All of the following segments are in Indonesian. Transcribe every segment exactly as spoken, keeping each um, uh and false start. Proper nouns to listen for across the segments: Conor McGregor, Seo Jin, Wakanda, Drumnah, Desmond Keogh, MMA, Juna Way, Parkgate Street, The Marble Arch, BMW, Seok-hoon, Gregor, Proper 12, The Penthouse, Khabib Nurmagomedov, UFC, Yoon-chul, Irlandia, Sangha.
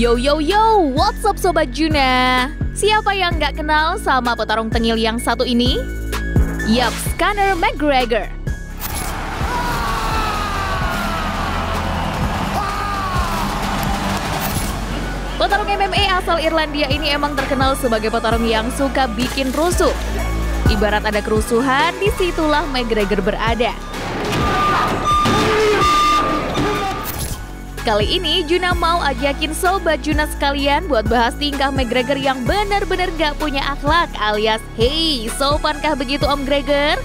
Yo yo yo, what's up Sobat Juna? Siapa yang nggak kenal sama petarung tengil yang satu ini? Yap, Conor McGregor. Petarung M M A asal Irlandia ini emang terkenal sebagai petarung yang suka bikin rusuh. Ibarat ada kerusuhan, disitulah McGregor berada. Kali ini Juna mau ajakin Sobat Juna sekalian buat bahas tingkah McGregor yang benar-benar gak punya akhlak alias hey, sopankah begitu Om Gregor?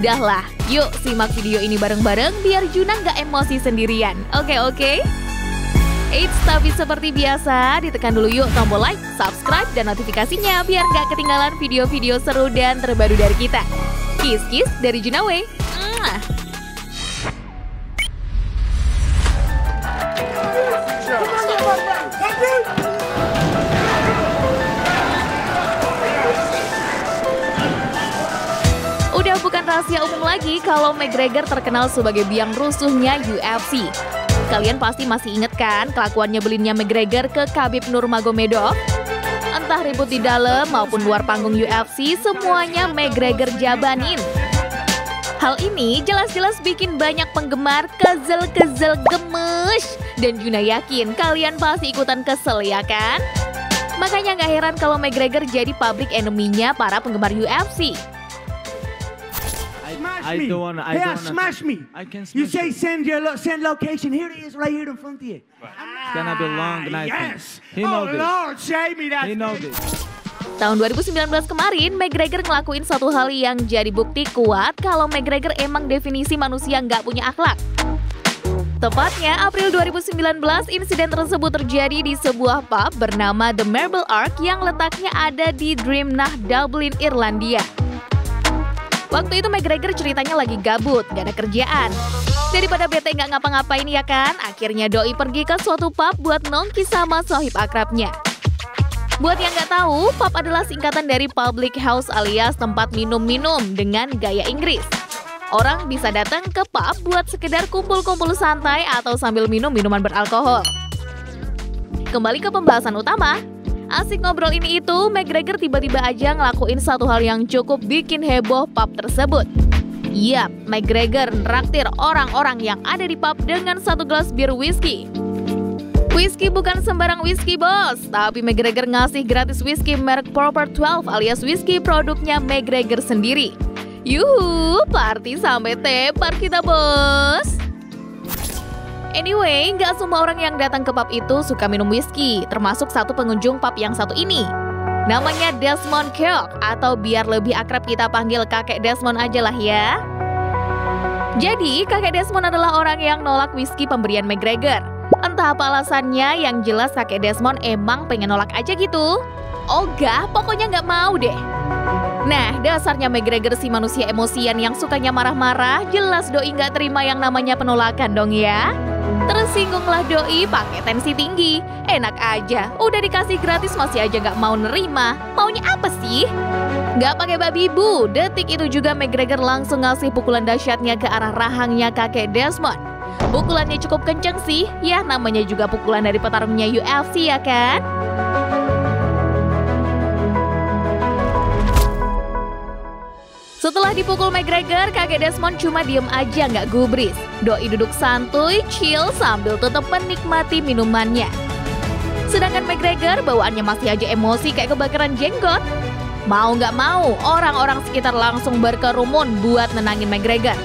Dah lah, yuk simak video ini bareng-bareng biar Juna gak emosi sendirian, oke oke? Eits, tapi seperti biasa ditekan dulu yuk tombol like, subscribe, dan notifikasinya biar gak ketinggalan video-video seru dan terbaru dari kita. Kiss-kiss dari Juna Way. Udah bukan rahasia umum lagi kalau McGregor terkenal sebagai biang rusuhnya U F C. Kalian pasti masih inget kan kelakuannya belinnya McGregor ke Khabib Nurmagomedov? Entah ribut di dalam maupun luar panggung U F C, semuanya McGregor jabanin. Hal ini jelas-jelas bikin banyak penggemar kesel-kesel gemes. Dan Juna yakin kalian pasti ikutan kesel ya kan? Makanya nggak heran kalau McGregor jadi public enemy-nya para penggemar U F C. I don't wanna, I don't smash me. I can smash you. Say send your lo send location. Here it is, right here in front of you. Ah, it's gonna be long night. Yes. He oh knows Lord, save me that. He knows this. Tahun dua ribu sembilan belas kemarin, McGregor ngelakuin satu hal yang jadi bukti kuat kalau McGregor emang definisi manusia nggak punya akhlak. Tepatnya, April dua ribu sembilan belas, insiden tersebut terjadi di sebuah pub bernama The Marble Arch yang letaknya ada di Drumnah, Dublin, Irlandia. Waktu itu McGregor ceritanya lagi gabut, nggak ada kerjaan. Daripada bete nggak ngapa-ngapain ya kan, akhirnya Doi pergi ke suatu pub buat nongki sama sohib akrabnya. Buat yang nggak tahu, pub adalah singkatan dari public house alias tempat minum-minum dengan gaya Inggris. Orang bisa datang ke pub buat sekedar kumpul-kumpul santai atau sambil minum minuman beralkohol. Kembali ke pembahasan utama, asik ngobrol ini itu, McGregor tiba-tiba aja ngelakuin satu hal yang cukup bikin heboh pub tersebut. Yap, McGregor nraktir orang-orang yang ada di pub dengan satu gelas bir whisky. Whisky bukan sembarang whisky bos, tapi McGregor ngasih gratis whisky merek Proper twelve alias whisky produknya McGregor sendiri. Yuhu, party sampai tepar kita bos. Anyway, nggak semua orang yang datang ke pub itu suka minum whisky, termasuk satu pengunjung pub yang satu ini. Namanya Desmond Keogh, atau biar lebih akrab kita panggil kakek Desmond aja lah ya. Jadi, kakek Desmond adalah orang yang nolak whisky pemberian McGregor. Entah apa alasannya, yang jelas kakek Desmond emang pengen nolak aja gitu. Ogah, pokoknya nggak mau deh. Nah, dasarnya McGregor si manusia emosian yang sukanya marah-marah, jelas Doi nggak terima yang namanya penolakan dong ya. Tersinggunglah Doi pakai tensi tinggi. Enak aja, udah dikasih gratis masih aja nggak mau nerima. Maunya apa sih? Nggak pakai babi bu, detik itu juga McGregor langsung ngasih pukulan dahsyatnya ke arah rahangnya kakek Desmond. Pukulannya cukup kenceng sih, ya namanya juga pukulan dari petarungnya U F C ya kan? Setelah dipukul McGregor, kakek Desmond cuma diem aja nggak gubris. Doi duduk santuy, chill sambil tetap menikmati minumannya. Sedangkan McGregor bawaannya masih aja emosi kayak kebakaran jenggot. Mau nggak mau, orang-orang sekitar langsung berkerumun buat nenangin McGregor.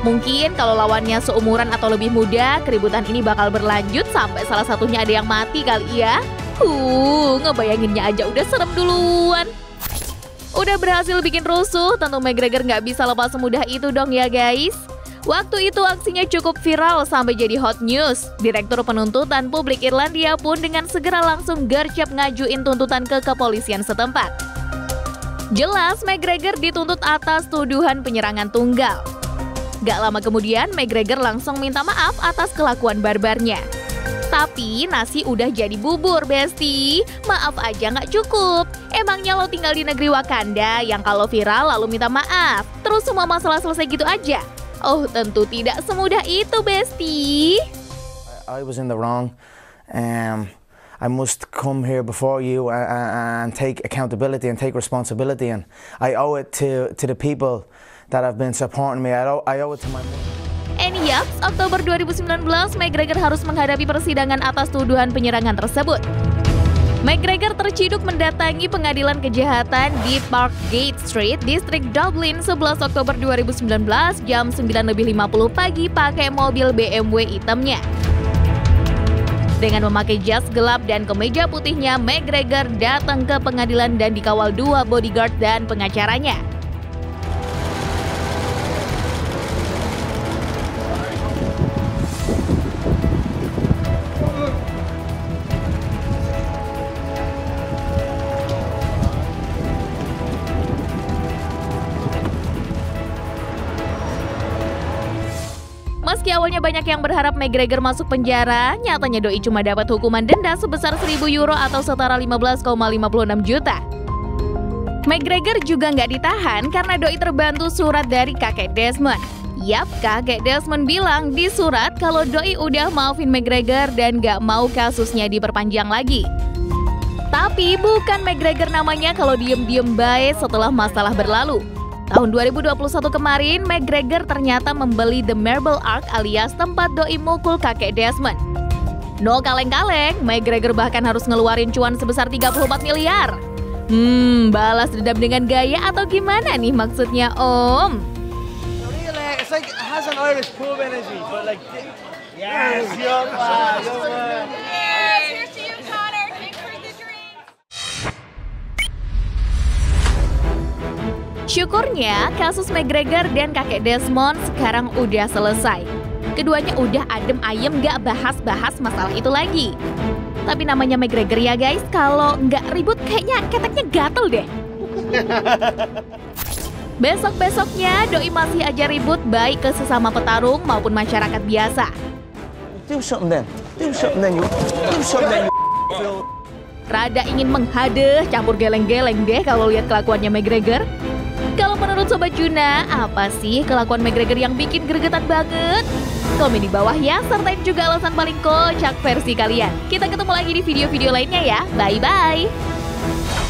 Mungkin kalau lawannya seumuran atau lebih muda, keributan ini bakal berlanjut sampai salah satunya ada yang mati kali ya. Huh, ngebayanginnya aja udah serem duluan. Udah berhasil bikin rusuh, tentu McGregor nggak bisa lepas semudah itu dong ya guys. Waktu itu aksinya cukup viral sampai jadi hot news. Direktur Penuntutan Publik Irlandia pun dengan segera langsung gercep ngajuin tuntutan ke kepolisian setempat. Jelas McGregor dituntut atas tuduhan penyerangan tunggal. Gak lama kemudian McGregor langsung minta maaf atas kelakuan barbarnya. Tapi nasi udah jadi bubur, Besti. Maaf aja nggak cukup. Emangnya lo tinggal di negeri Wakanda yang kalau viral lalu minta maaf, terus semua masalah selesai gitu aja? Oh, tentu tidak semudah itu, Besti. I was in the wrong. Um, I must come here before you and, and take accountability and take responsibility. And I owe it to to the people that have been supporting me. I owe, I owe it to my. And yups, Oktober dua ribu sembilan belas, McGregor harus menghadapi persidangan atas tuduhan penyerangan tersebut. McGregor terciduk mendatangi pengadilan kejahatan di Parkgate Street, distrik Dublin, sebelas Oktober dua ribu sembilan belas, jam sembilan lebih lima puluh pagi pakai mobil B M W hitamnya. Dengan memakai jas gelap dan kemeja putihnya, McGregor datang ke pengadilan dan dikawal dua bodyguard dan pengacaranya. Meski awalnya banyak yang berharap McGregor masuk penjara, nyatanya doi cuma dapat hukuman denda sebesar seribu euro atau setara lima belas koma lima enam juta. McGregor juga nggak ditahan karena doi terbantu surat dari kakek Desmond. Yap, kakek Desmond bilang di surat kalau doi udah maafin McGregor dan nggak mau kasusnya diperpanjang lagi. Tapi bukan McGregor namanya kalau diem-diem baik setelah masalah berlalu. Tahun dua ribu dua puluh satu kemarin, McGregor ternyata membeli The Marble Arch alias tempat doi mukul kakek Desmond. No kaleng-kaleng, McGregor bahkan harus ngeluarin cuan sebesar tiga puluh empat miliar. Hmm, balas dendam dengan gaya atau gimana nih maksudnya, Om? Syukurnya, kasus McGregor dan kakek Desmond sekarang udah selesai. Keduanya udah adem ayem gak bahas-bahas masalah itu lagi. Tapi namanya McGregor ya guys, kalau nggak ribut kayaknya keteknya gatel deh. Besok-besoknya doi masih aja ribut baik ke sesama petarung maupun masyarakat biasa. Do something then. Do something then. Do something then. Rada ingin menghadeh campur geleng-geleng deh kalau lihat kelakuannya McGregor. Kalau menurut Sobat Juna, apa sih kelakuan McGregor yang bikin gregetan banget? Komen di bawah ya, sertain juga alasan paling kocak versi kalian. Kita ketemu lagi di video-video lainnya ya. Bye-bye!